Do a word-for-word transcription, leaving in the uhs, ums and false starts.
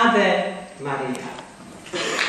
Ave Maria.